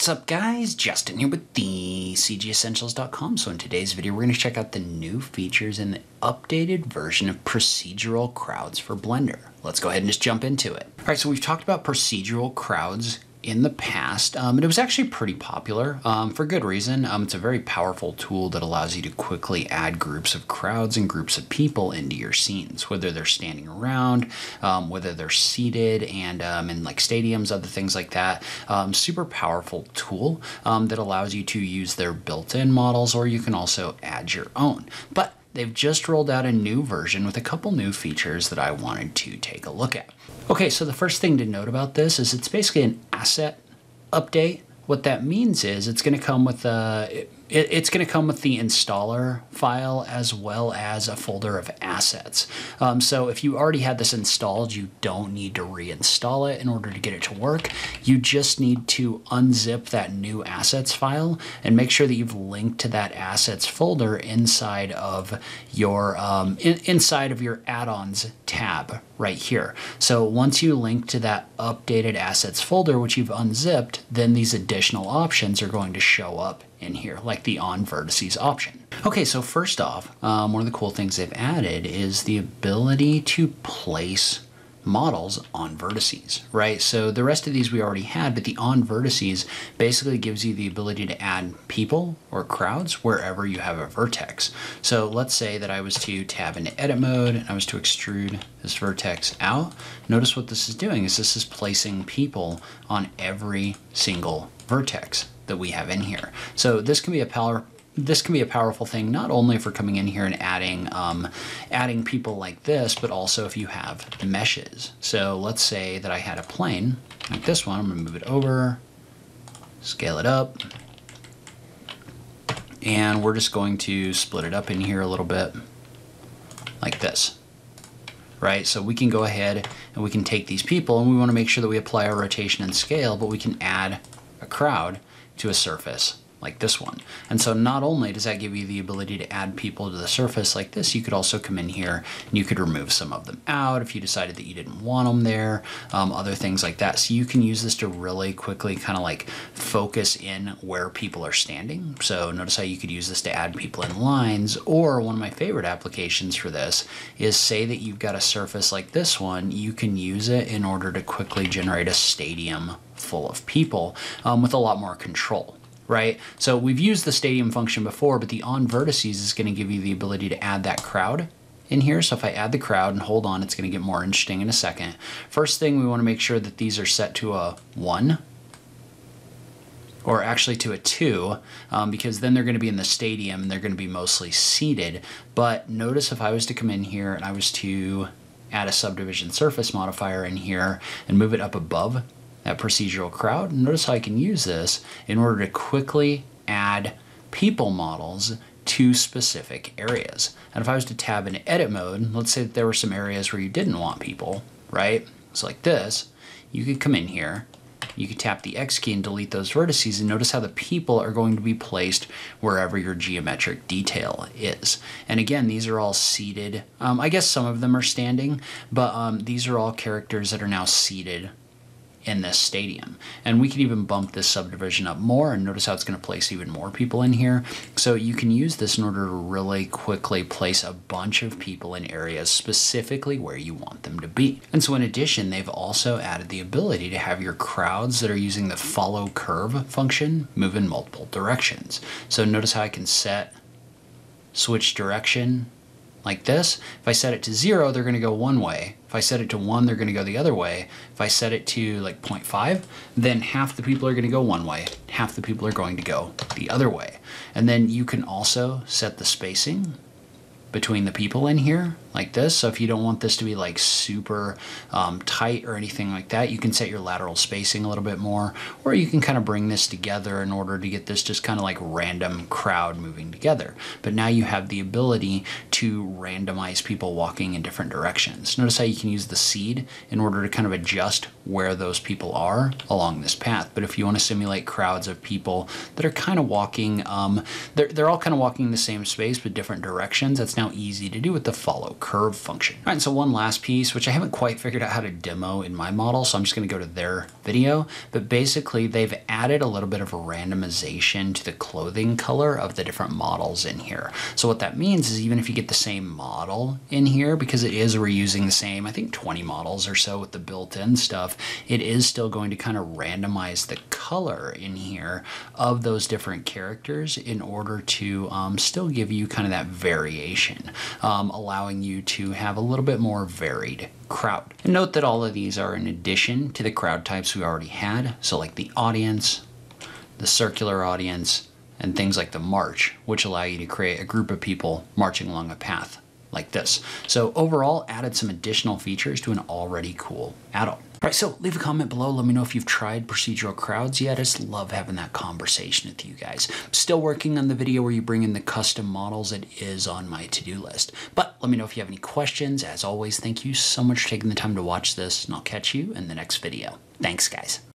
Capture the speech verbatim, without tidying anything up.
What's up guys, Justin here with the c g essentials dot com. So in today's video, we're gonna check out the new features in the updated version of procedural crowds for Blender. Let's go ahead and just jump into it. All right, so we've talked about procedural crowds in the past, um, and it was actually pretty popular um, for good reason. Um, it's a very powerful tool that allows you to quickly add groups of crowds and groups of people into your scenes, whether they're standing around, um, whether they're seated and um, in like stadiums, other things like that. Um, super powerful tool um, that allows you to use their built-in models, or you can also add your own. But they've just rolled out a new version with a couple new features that I wanted to take a look at. Okay, so the first thing to note about this is it's basically an asset update. What that means is it's going to come with a, it, it's going to come with the installer file as well as a folder of assets. Um, so if you already had this installed, you don't need to reinstall it in order to get it to work. You just need to unzip that new assets file and make sure that you've linked to that assets folder inside of your um, in, inside of your add-ons tab right here. So once you link to that updated assets folder, which you've unzipped, then these additional options are going to show up in here, like the on vertices option. Okay, so first off, um, one of the cool things they've added is the ability to place models on vertices, right? So the rest of these we already had, but the on vertices basically gives you the ability to add people or crowds wherever you have a vertex. So let's say that I was to tab into edit mode and I was to extrude this vertex out. Notice what this is doing is this is placing people on every single vertex that we have in here. So this can be a power This can be a powerful thing, not only for coming in here and adding um, adding people like this, but also if you have meshes. So let's say that I had a plane like this one. I'm gonna move it over, scale it up, and we're just going to split it up in here a little bit like this, right? So we can go ahead and we can take these people, and we wanna make sure that we apply our rotation and scale, but we can add a crowd to a surface like this one. And so not only does that give you the ability to add people to the surface like this, you could also come in here and you could remove some of them out if you decided that you didn't want them there, um, other things like that. So you can use this to really quickly kind of like focus in where people are standing. So notice how you could use this to add people in lines, or one of my favorite applications for this is, say that you've got a surface like this one, you can use it in order to quickly generate a stadium full of people um, with a lot more control. Right? So we've used the stadium function before, but the on vertices is going to give you the ability to add that crowd in here. So if I add the crowd, and hold on, it's going to get more interesting in a second. First thing, we want to make sure that these are set to a one, or actually to a two, um, because then they're going to be in the stadium and they're going to be mostly seated. But notice if I was to come in here and I was to add a subdivision surface modifier in here and move it up above that procedural crowd, notice how I can use this in order to quickly add people models to specific areas. And if I was to tab into edit mode, let's say that there were some areas where you didn't want people, right? So like this, you could come in here, you could tap the X key and delete those vertices, and notice how the people are going to be placed wherever your geometric detail is. And again, these are all seated. Um, I guess some of them are standing, but um, these are all characters that are now seated in this stadium. And we can even bump this subdivision up more, and notice how it's going to place even more people in here. So you can use this in order to really quickly place a bunch of people in areas specifically where you want them to be. And so in addition, they've also added the ability to have your crowds that are using the follow curve function move in multiple directions. So notice how I can set switch direction like this. If I set it to zero, they're going to go one way. If I set it to one, they're going to go the other way. If I set it to like zero point five, then half the people are going to go one way, half the people are going to go the other way. And then you can also set the spacing between the people in here like this. So if you don't want this to be like super um, tight or anything like that, you can set your lateral spacing a little bit more, or you can kind of bring this together in order to get this just kind of like random crowd moving together. But now you have the ability to randomize people walking in different directions. Notice how you can use the seed in order to kind of adjust where those people are along this path. But if you want to simulate crowds of people that are kind of walking, um, they're, they're all kind of walking the same space but different directions, that's now easy to do with the follow curve function. All right, and so one last piece, which I haven't quite figured out how to demo in my model, so I'm just gonna go to their video, but basically they've added a little bit of a randomization to the clothing color of the different models in here. So what that means is even if you get the same model in here, because it is reusing the same, I think twenty models or so with the built-in stuff, it is still going to kind of randomize the color in here of those different characters in order to um, still give you kind of that variation, um, allowing you to have a little bit more varied crowd. And note that all of these are in addition to the crowd types we already had. So like the audience, the circular audience, and things like the march, which allow you to create a group of people marching along a path like this. So overall, added some additional features to an already cool add-on. All right, so leave a comment below. Let me know if you've tried procedural crowds yet. I just love having that conversation with you guys. I'm still working on the video where you bring in the custom models. It is on my to-do list. But let me know if you have any questions. As always, thank you so much for taking the time to watch this, and I'll catch you in the next video. Thanks, guys.